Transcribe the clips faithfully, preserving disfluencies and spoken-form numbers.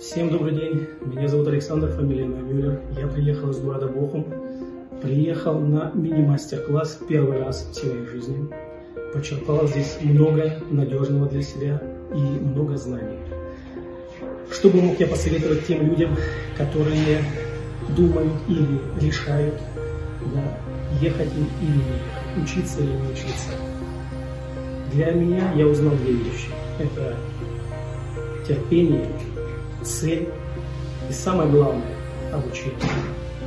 Всем добрый день, меня зовут Александр, фамилия Мюллер. Я приехал из города Бохум, приехал на мини-мастер-класс первый раз в своей жизни. Почерпал здесь много надежного для себя и много знаний. Что бы мог я посоветовать тем людям, которые думают или решают, да, ехать или не ехать, учиться или не учиться? Для меня я узнал две вещи. Это терпение, цель и, самое главное, обучение.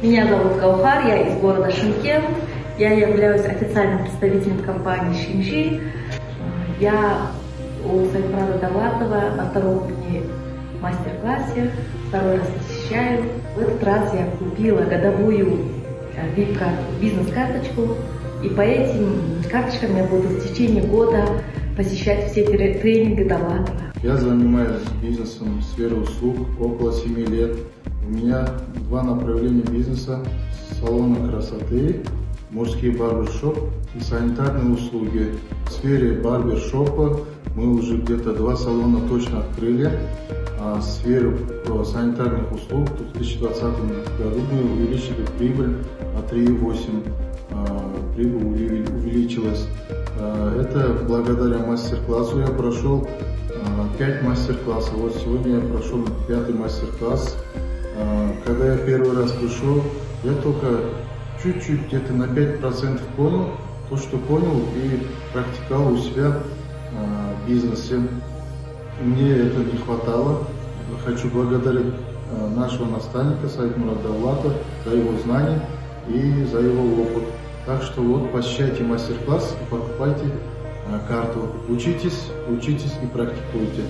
Меня зовут Каухар, я из города Шинкен. Я являюсь официальным представителем компании Шинжи. Я у Саидмурода Давлатова на втором мастер-классе, второй раз посещаю. В этот раз я купила годовую бизнес-карточку, и по этим карточкам я буду в течение года посещать все тренинги Давлатова. Я занимаюсь бизнесом в сфере услуг около семи лет. У меня два направления бизнеса: салоны красоты, мужские барбершоп и санитарные услуги. В сфере барбершопа мы уже где-то два салона точно открыли, а в сфере санитарных услуг в две тысячи двадцатом году мы увеличили прибыль на три и восемь. Прибыль увеличилась. Это благодаря мастер-классу. Я прошел пять мастер-классов. Вот сегодня я прошел пятый мастер-класс. Когда я первый раз пришел, я только чуть-чуть, где-то на пять процентов понял то, что понял, и практиковал у себя в бизнесе. Мне это не хватало. Хочу благодарить нашего наставника Саидмурода Давлатова за его знания и за его опыт. Так что вот, посещайте мастер-класс и покупайте карту. Учитесь, учитесь и практикуйте.